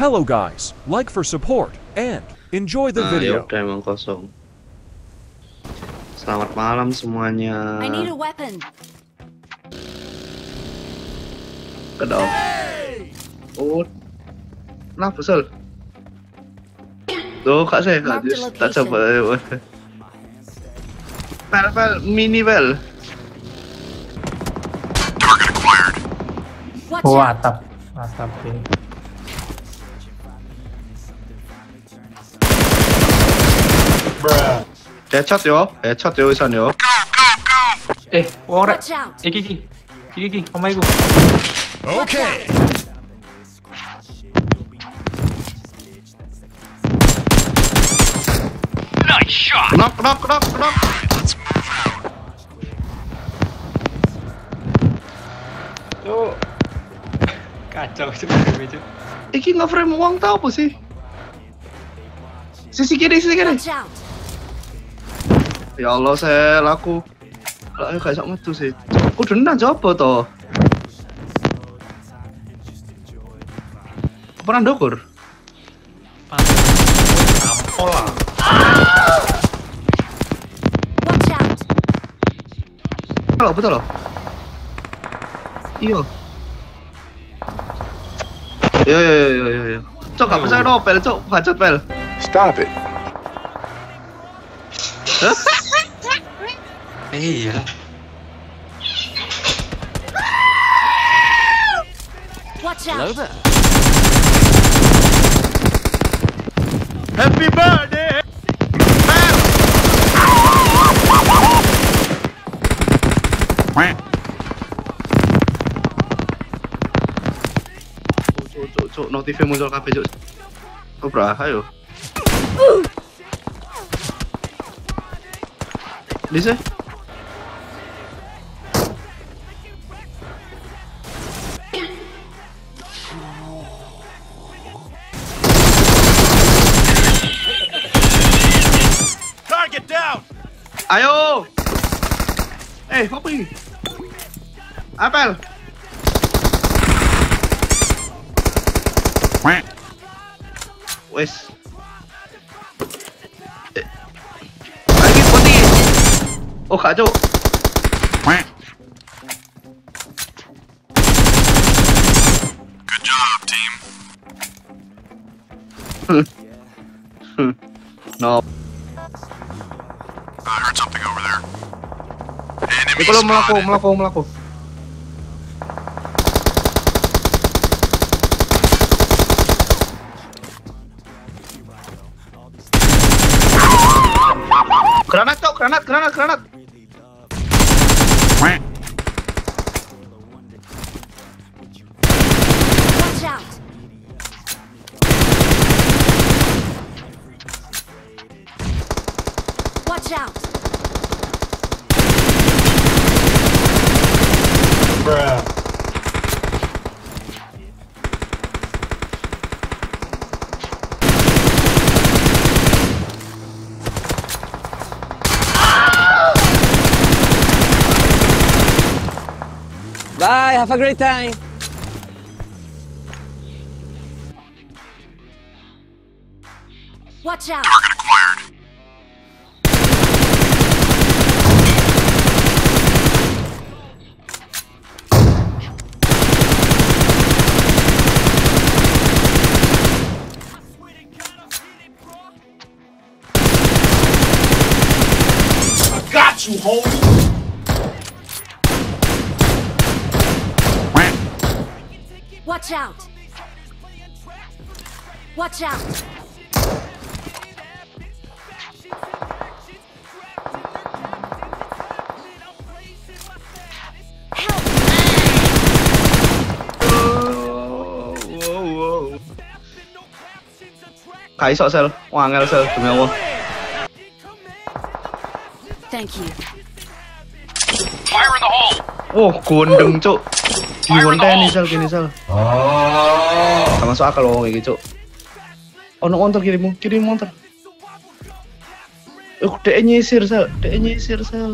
Hello guys, like for support and enjoy the video. Yuk, emang kosong. Selamat malam semuanya. I need a weapon. Kedok. Hey! Oh, kenapa Sol? Tuh kak saya nggak tak coba. Pel mini pel. Wah, atap, atap ini. Bruh. Headshot yo, isan yo. Eh, orang. Eh, kiki, omai ku. Okay. Nice shot. Knock. Let's move out. Yo. Kacau seperti itu. Iki ngeframe uang tau apa sih? Sisi kiri. Ya Allah, saya laku. Lah kayak sok metu sih. Kudu nang coba to. Pernah ndukur. Sampol lah. Watch out. Betul loh. Iyo. Yo. Cok, gak percaya nopel, cok. Bacot, pel. Stop it. Iya. Watch out. Happy birthday. Cuk, notifnya muncul kabeh, cuk. Obra, ayo. Dice? Target down. Ayo. Eh, apa ini? Apel. Wes. Oh kacau. Good job, team. No. I heard something over there. Enemy spotted. Melaku. Granat. Watch out. Bruh. Bye, have a great time. Watch out. Target acquired. I got you, homie. Watch out. Help. Wow. Kai sok sel, wangel sel demi Allah. Thank you. Fire in the hole. Oh, gondeng, cuk. Diwonten Sel. Oh. Gak masuk akal loh kayak gitu, Cuk. Ono kontor kirim montor. Dek nyisir, Sel.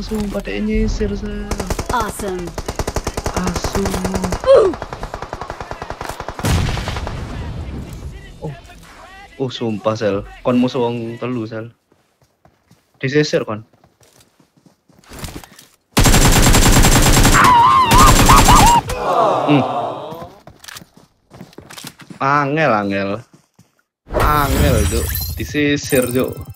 Sumpah dek nyisir, Sel. Awesome. Asu. Oh sumpah Sel, kon musuh wong telu Sel. Disisir kon. Angel, angel. Angel, Cuk. Disisir, Cuk.